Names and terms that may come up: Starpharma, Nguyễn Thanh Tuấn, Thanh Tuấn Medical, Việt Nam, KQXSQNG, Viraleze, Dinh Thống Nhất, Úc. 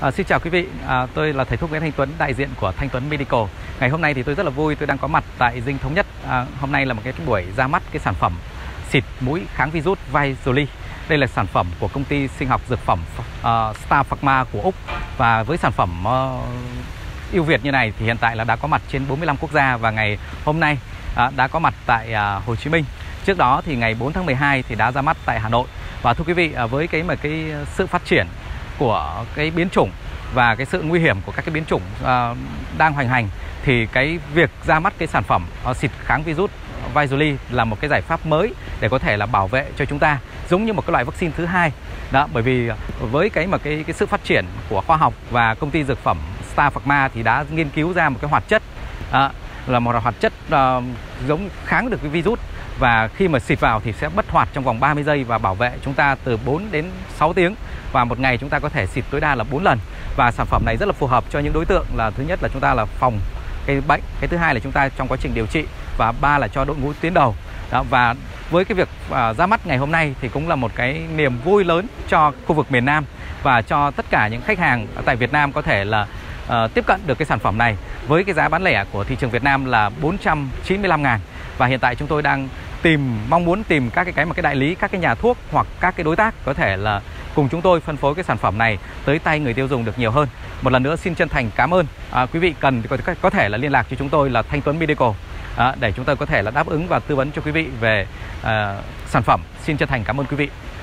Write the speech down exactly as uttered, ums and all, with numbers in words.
À, xin chào quý vị, à, tôi là thầy thuốc Nguyễn Thanh Tuấn, đại diện của Thanh Tuấn Medical. Ngày hôm nay thì tôi rất là vui, tôi đang có mặt tại Dinh Thống Nhất. À, hôm nay là một cái, cái buổi ra mắt cái sản phẩm xịt mũi kháng virus Viraleze. Đây là sản phẩm của công ty sinh học dược phẩm uh, Starpharma của Úc. Và với sản phẩm uh, ưu việt như này thì hiện tại là đã có mặt trên bốn mươi lăm quốc gia. Và ngày hôm nay uh, đã có mặt tại uh, Hồ Chí Minh. Trước đó thì ngày bốn tháng mười hai thì đã ra mắt tại Hà Nội. Và thưa quý vị, uh, với cái mà cái sự phát triển của cái biến chủng và cái sự nguy hiểm của các cái biến chủng uh, đang hoành hành, thì cái việc ra mắt cái sản phẩm uh, xịt kháng virus Viraleze là một cái giải pháp mới để có thể là bảo vệ cho chúng ta, giống như một cái loại vaccine thứ hai đó. Bởi vì với cái mà cái, cái sự phát triển của khoa học và công ty dược phẩm Starpharma thì đã nghiên cứu ra một cái hoạt chất uh, là một hoạt chất uh, giống kháng được cái virus, và khi mà xịt vào thì sẽ bất hoạt trong vòng ba mươi giây và bảo vệ chúng ta từ bốn đến sáu tiếng, và một ngày chúng ta có thể xịt tối đa là bốn lần. Và sản phẩm này rất là phù hợp cho những đối tượng là thứ nhất là chúng ta là phòng cái bệnh, cái thứ hai là chúng ta trong quá trình điều trị, và ba là cho đội ngũ tuyến đầu. Đó, và với cái việc à, ra mắt ngày hôm nay thì cũng là một cái niềm vui lớn cho khu vực miền Nam và cho tất cả những khách hàng tại Việt Nam có thể là à, tiếp cận được cái sản phẩm này với cái giá bán lẻ của thị trường Việt Nam là bốn trăm chín mươi lăm ngàn. Và hiện tại chúng tôi đang tìm mong muốn tìm các cái cái mà cái đại lý, các cái nhà thuốc hoặc các cái đối tác có thể là cùng chúng tôi phân phối cái sản phẩm này tới tay người tiêu dùng được nhiều hơn. Một lần nữa xin chân thành cảm ơn. À, quý vị cần thì có, có thể là liên lạc cho chúng tôi là Thanh Tuấn Medical à, để chúng tôi có thể là đáp ứng và tư vấn cho quý vị về à, sản phẩm. Xin chân thành cảm ơn quý vị.